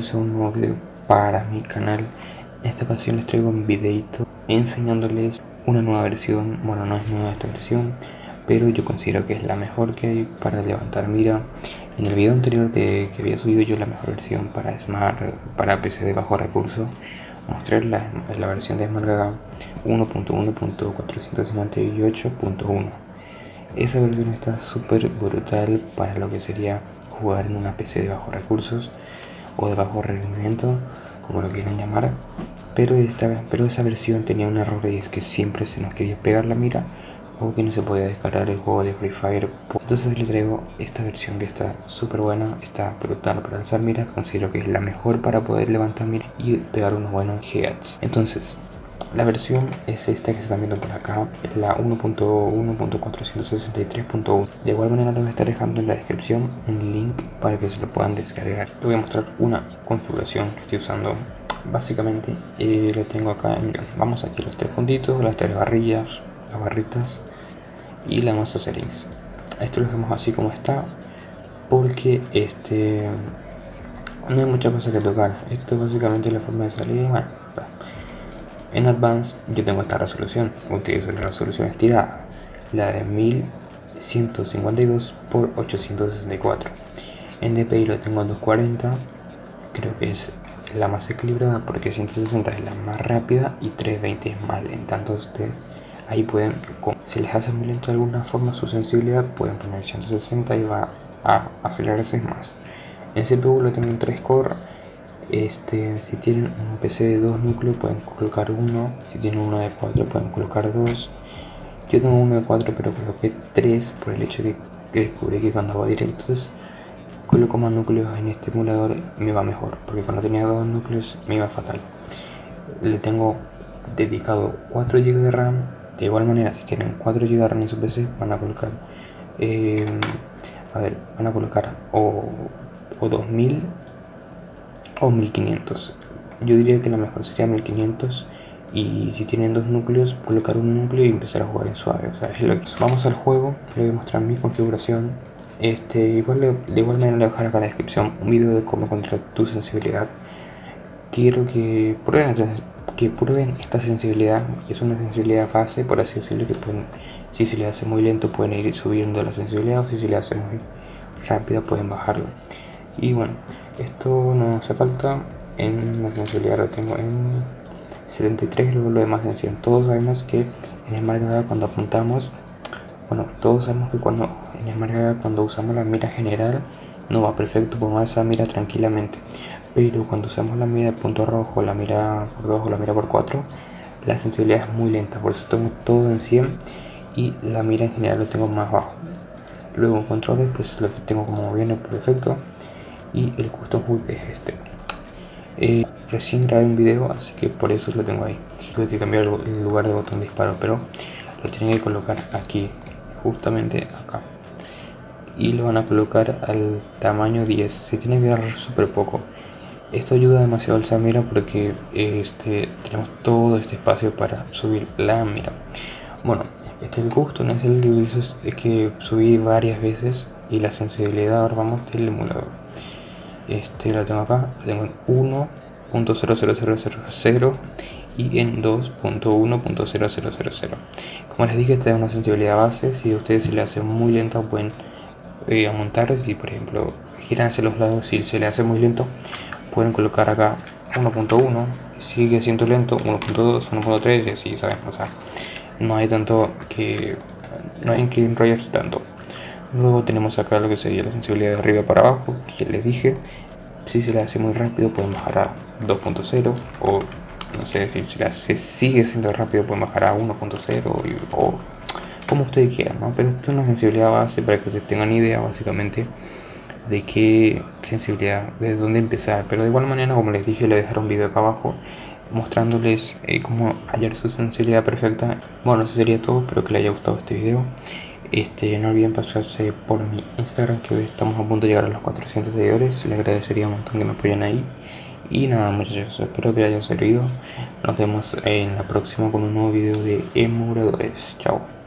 bienvenidos a un nuevo video para mi canal. En esta ocasión les traigo un videito enseñándoles una nueva versión. Bueno, no es nueva esta versión, pero yo considero que es la mejor que hay para levantar mira. En el video anterior que había subido yo la mejor versión para Smart, para PC de bajo recurso, mostré la versión de Smart Gaga 1.1.458.1. Esa versión está súper brutal para lo que sería jugar en una PC de bajos recursos o de bajo rendimiento, como lo quieran llamar, pero esa versión tenía un error, y es que siempre se nos quería pegar la mira o que no se podía descargar el juego de Free Fire. Entonces les traigo esta versión que está súper buena, está brutal para lanzar miras, considero que es la mejor para poder levantar miras y pegar unos buenos headshots. Entonces la versión es esta que se está viendo por acá, la 1.1.463.1. De igual manera les voy a estar dejando en la descripción un link para que se lo puedan descargar. Les voy a mostrar una configuración que estoy usando. Básicamente lo tengo acá, vamos aquí a los tres funditos, las tres barrillas, las barritas y la masa settings. Esto lo dejamos así como está porque no hay mucha cosa que tocar. Esto básicamente es la forma de salir. Bueno, en Advanced yo tengo esta resolución, utilizo la resolución estirada, la de 1152 por 864. En DPI lo tengo a 240, creo que es la más equilibrada porque 160 es la más rápida y 320 es más lenta. Entonces ustedes ahí pueden, si les hace muy lento de alguna forma su sensibilidad, pueden poner 160 y va a acelerarse más. En CPU lo tengo en 3 core. Si tienen un PC de 2 núcleos pueden colocar uno, si tienen uno de 4 pueden colocar 2. Yo tengo uno de 4 pero coloqué 3 por el hecho que descubrí que cuando hago directos coloco más núcleos en este emulador me va mejor, porque cuando tenía 2 núcleos me iba fatal. Le tengo dedicado 4 GB de RAM. De igual manera, si tienen 4 GB de RAM en su PC van a colocar o 2000 o 1500. Yo diría que la mejor sería 1500, y si tienen 2 núcleos colocar un núcleo y empezar a jugar en suave. O sea, es lo que es. Vamos al juego, le voy a mostrar mi configuración. De igual manera le voy a dejar acá en la descripción un video de cómo controlar tu sensibilidad. Quiero que prueben esta sensibilidad, que es una sensibilidad base, por así decirlo, que pueden, si se le hace muy lento pueden ir subiendo la sensibilidad, o si se le hace muy rápida pueden bajarlo. Y bueno, esto no hace falta, en la sensibilidad lo tengo en 73, luego lo demás en 100. Todos sabemos que en Smart Gaga cuando apuntamos, en Smart Gaga cuando usamos la mira general no va perfecto, podemos hacer esa mira tranquilamente, pero cuando usamos la mira de punto rojo, la mira por 2 o la mira por 4, la sensibilidad es muy lenta, por eso tengo todo en 100 y la mira en general lo tengo más bajo. Luego en controles pues lo tengo como viene por defecto, y el custom hook es este. Recién grabé un video, así que por eso lo tengo ahí. Tuve que cambiar el lugar de botón de disparo, pero lo tienen que colocar aquí, justamente acá, y lo van a colocar al tamaño 10. Se tiene que dar súper poco. Esto ayuda demasiado al mira porque tenemos todo este espacio para subir la mira. Bueno, este es el custom, es el que subí varias veces, y la sensibilidad ahora vamos del emulador. Lo tengo acá, lo tengo en 1.00000 y en 2.1.0000. Como les dije, esta es una sensibilidad base. Si a ustedes se le hace muy lento pueden aumentar. Si por ejemplo giran hacia los lados, si se le hace muy lento pueden colocar acá 1.1, sigue siendo lento 1.2, 1.3, y así, saben, o sea, no hay tanto que no hay que enrollarse tanto. Luego tenemos acá lo que sería la sensibilidad de arriba para abajo, que les dije, si se le hace muy rápido pueden bajar a 2.0, o no sé, si se le hace, sigue siendo rápido pueden bajar a 1.0 o como ustedes quieran, ¿no? Pero esto es una sensibilidad base para que ustedes tengan idea básicamente de qué sensibilidad, de dónde empezar. Pero de igual manera, como les dije, le dejaré un video acá abajo mostrándoles cómo hallar su sensibilidad perfecta. Bueno, eso sería todo, espero que les haya gustado este video. No olviden pasarse por mi Instagram, que hoy estamos a punto de llegar a los 400 seguidores. Les agradecería un montón que me apoyen ahí. Y nada, muchachos, espero que les haya servido. Nos vemos en la próxima con un nuevo video de emuladores. Chao.